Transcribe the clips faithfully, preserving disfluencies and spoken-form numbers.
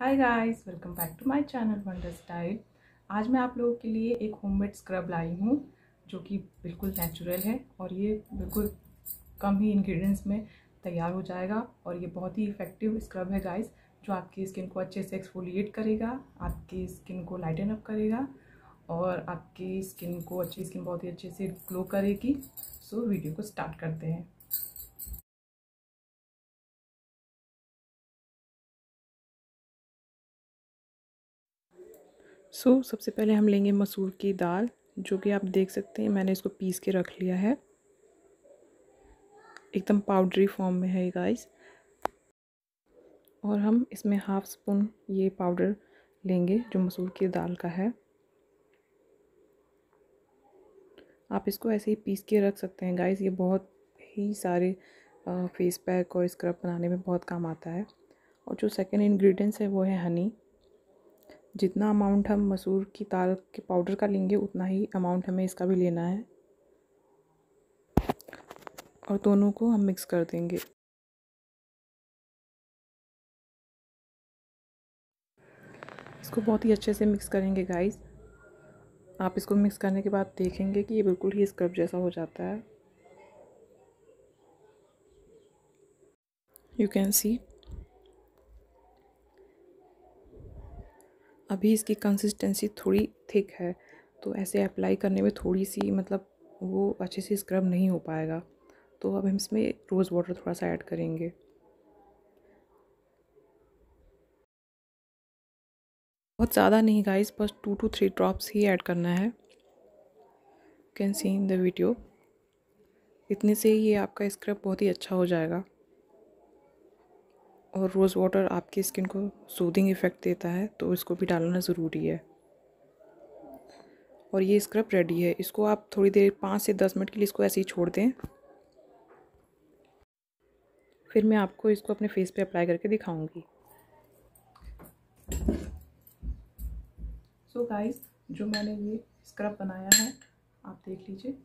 Hi guys, welcome back to my channel wonders style. आज मैं आप लोगों के लिए एक होममेड स्क्रब लाई हूँ जो कि बिल्कुल नेचुरल है और ये बिल्कुल कम ही इंग्रेडिएंट्स में तैयार हो जाएगा और ये बहुत ही इफ़ेक्टिव स्क्रब है गाइस, जो आपकी स्किन को अच्छे से एक्सफोलिएट करेगा, आपकी स्किन को लाइटन अप करेगा और आपकी स्किन को अच्छी स्किन बहुत ही अच्छे से ग्लो करेगी। सो वीडियो को स्टार्ट करते हैं। सो so, सबसे पहले हम लेंगे मसूर की दाल, जो कि आप देख सकते हैं मैंने इसको पीस के रख लिया है, एकदम पाउडरी फॉर्म में है गाइस। और हम इसमें हाफ स्पून ये पाउडर लेंगे जो मसूर की दाल का है। आप इसको ऐसे ही पीस के रख सकते हैं गाइस, ये बहुत ही सारे फेस पैक और स्क्रब बनाने में बहुत काम आता है। और जो सेकेंड इन्ग्रीडियंट्स है वो है हनी। जितना अमाउंट हम मसूर की दाल के पाउडर का लेंगे उतना ही अमाउंट हमें इसका भी लेना है और दोनों को हम मिक्स कर देंगे। इसको बहुत ही अच्छे से मिक्स करेंगे गाइस। आप इसको मिक्स करने के बाद देखेंगे कि ये बिल्कुल ही स्क्रब जैसा हो जाता है। यू कैन सी अभी इसकी कंसिस्टेंसी थोड़ी थिक है, तो ऐसे अप्लाई करने में थोड़ी सी मतलब वो अच्छे से स्क्रब नहीं हो पाएगा। तो अब हम इसमें रोज़ वाटर थोड़ा सा ऐड करेंगे। बहुत ज़्यादा नहीं गाइस, बस टू टू थ्री ड्रॉप्स ही ऐड करना है। You can see in the video. इतने से ये आपका स्क्रब बहुत ही अच्छा हो जाएगा और रोज़ वाटर आपकी स्किन को सूदिंग इफ़ेक्ट देता है, तो इसको भी डालना ज़रूरी है। और ये स्क्रब रेडी है। इसको आप थोड़ी देर पाँच से दस मिनट के लिए इसको ऐसे ही छोड़ दें, फिर मैं आपको इसको अपने फेस पे अप्लाई करके दिखाऊंगी। सो so गाइस, जो मैंने ये स्क्रब बनाया है आप देख लीजिए,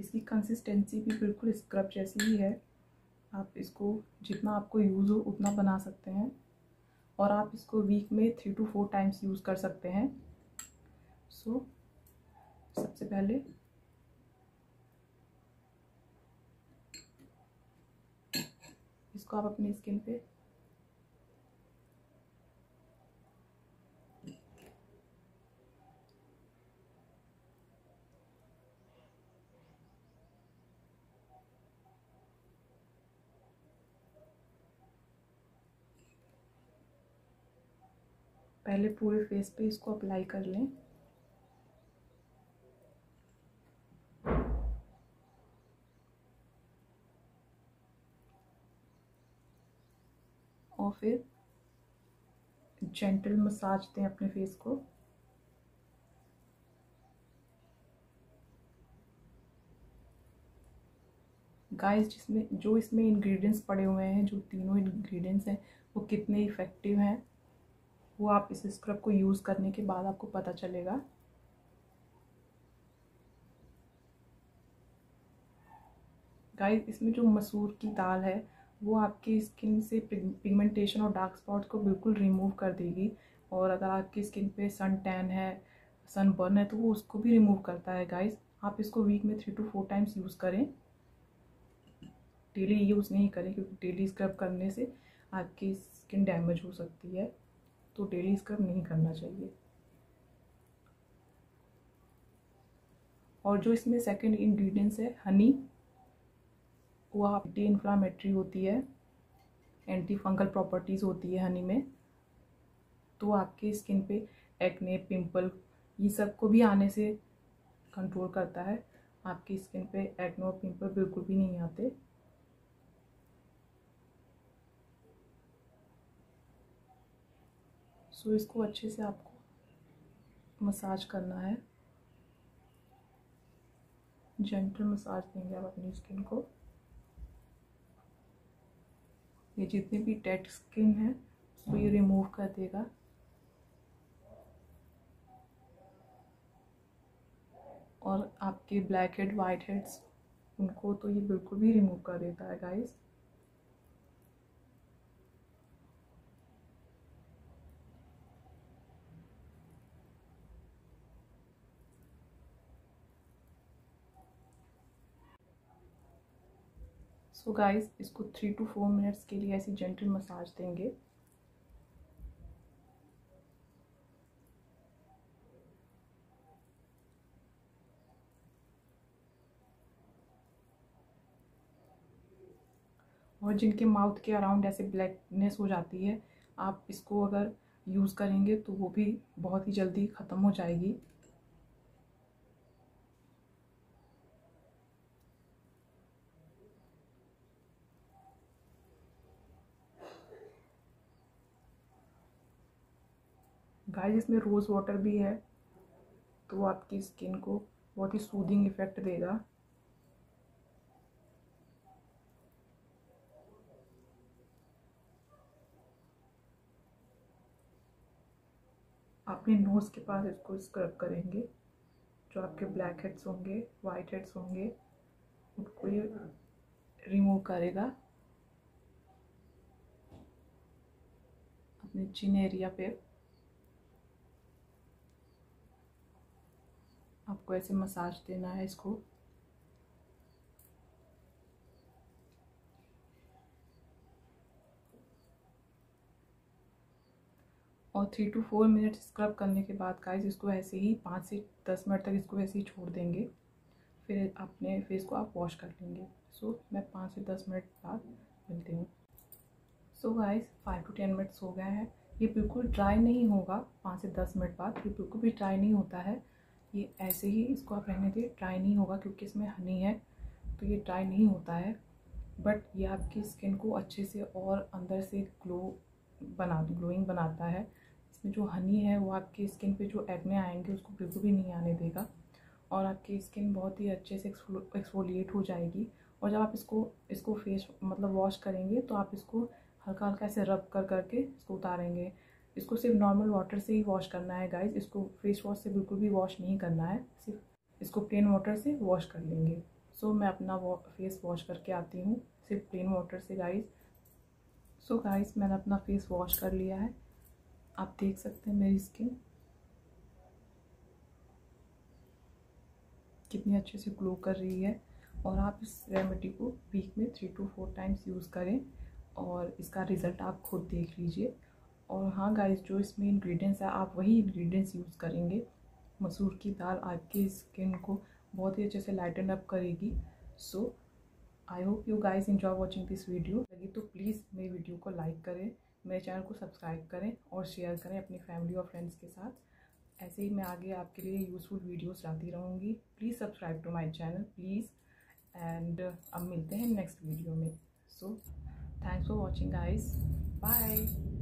इसकी कंसिस्टेंसी भी बिल्कुल स्क्रब जैसी ही है। आप इसको जितना आपको यूज़ हो उतना बना सकते हैं और आप इसको वीक में three two four times use कर सकते हैं। सो so, सबसे पहले इसको आप अपनी स्किन पे पहले पूरे फेस पे इसको अप्लाई कर लें। और फिर जेंटल मसाज दें अपने फेस को। गाइस, जिसमें जो इसमें इंग्रेडिएंट्स पड़े हुए हैं, जो तीनों इंग्रेडिएंट्स हैं वो कितने इफ़ेक्टिव हैं वो आप इस स्क्रब को यूज़ करने के बाद आपको पता चलेगा। गाइस, इसमें जो मसूर की दाल है वो आपकी स्किन से पिगमेंटेशन और डार्क स्पॉट को बिल्कुल रिमूव कर देगी। और अगर आपकी स्किन पे सन टैन है, सन बर्न है, तो वो उसको भी रिमूव करता है। गाइस, आप इसको वीक में three two four times use करें, डेली यूज़ नहीं करें, क्योंकि डेली स्क्रब करने से आपकी स्किन डैमेज हो सकती है, तो डेली स्क्रब नहीं करना चाहिए। और जो इसमें सेकंड इंग्रेडिएंट्स है हनी, वो एंटी इन्फ्लामेटरी होती है, एंटी फंगल प्रॉपर्टीज़ होती है हनी में, तो आपके स्किन पे एक्ने, पिंपल ये सब को भी आने से कंट्रोल करता है। आपकी स्किन पे एक्ने और पिंपल बिल्कुल भी नहीं आते। सो so, इसको अच्छे से आपको मसाज करना है, जेंटल मसाज देंगे आप अपनी स्किन को। ये जितने भी डेड स्किन है उसको ये रिमूव कर देगा। और आपके ब्लैक हेड, वाइट हेड्स उनको तो ये बिल्कुल भी रिमूव कर देता है गाइस। सो so गाइस इसको थ्री टू फोर मिनट्स के लिए ऐसी जेंटल मसाज देंगे। और जिनके माउथ के अराउंड ऐसे ब्लैकनेस हो जाती है, आप इसको अगर यूज़ करेंगे तो वो भी बहुत ही जल्दी ख़त्म हो जाएगी। गाइस इसमें रोज़ वाटर भी है तो आपकी स्किन को बहुत ही सूदिंग इफ़ेक्ट देगा। अपने नोज़ के पास इसको स्क्रब करेंगे, जो आपके ब्लैक हेड्स होंगे, वाइट हेड्स होंगे, उनको ये रिमूव करेगा। अपने चिन एरिया पे आपको ऐसे मसाज देना है इसको। और three two four minute scrub करने के बाद गाइस इसको ऐसे ही पाँच से दस मिनट तक इसको ऐसे ही छोड़ देंगे, फिर अपने फेस को आप वॉश कर लेंगे। सो so, मैं पाँच से दस मिनट बाद मिलती हूँ। So guys five two ten minutes हो गए हैं। ये बिल्कुल ड्राई नहीं होगा। पाँच से दस मिनट बाद ये बिल्कुल भी ड्राई नहीं होता है। ये ऐसे ही इसको आप रहने दें, ड्राई नहीं होगा क्योंकि इसमें हनी है तो ये ड्राई नहीं होता है, बट ये आपकी स्किन को अच्छे से और अंदर से ग्लो बना ग्लोइंग बनाता है। इसमें जो हनी है वो आपकी स्किन पे जो एक्ने आएंगे उसको बिल्कुल भी नहीं आने देगा और आपकी स्किन बहुत ही अच्छे से एक्सफोलिएट हो जाएगी। और जब आप इसको इसको फेस मतलब वॉश करेंगे तो आप इसको हल्का हल्का ऐसे रब कर करके इसको उतारेंगे। इसको सिर्फ नॉर्मल वाटर से ही वॉश करना है गाइस, इसको फेस वॉश से बिल्कुल भी वॉश नहीं करना है, सिर्फ इसको प्लेन वाटर से वॉश कर लेंगे। सो so, मैं अपना फेस वॉश करके आती हूँ सिर्फ प्लेन वाटर से गाइस। सो so गाइस मैंने अपना फेस वॉश कर लिया है, आप देख सकते हैं मेरी स्किन कितनी अच्छे से ग्लो कर रही है। और आप इस रेमेडी को वीक में three two four times use करें और इसका रिज़ल्ट आप खुद देख लीजिए। और हाँ गाइस जो इसमें इंग्रेडिएंट्स है आप वही इंग्रेडिएंट्स यूज़ करेंगे। मसूर की दाल आपकी स्किन को बहुत ही अच्छे से लाइटन अप करेगी। So so, I hope you guys enjoy watching this video. लगी तो प्लीज़ मेरी वीडियो को लाइक करें, मेरे चैनल को सब्सक्राइब करें और शेयर करें अपनी फैमिली और फ्रेंड्स के साथ। ऐसे ही मैं आगे आपके लिए यूज़फुल वीडियोस लाती रहूँगी। Please subscribe to my channel please. And अब मिलते हैं नेक्स्ट वीडियो में। So thanks for watching guys, bye.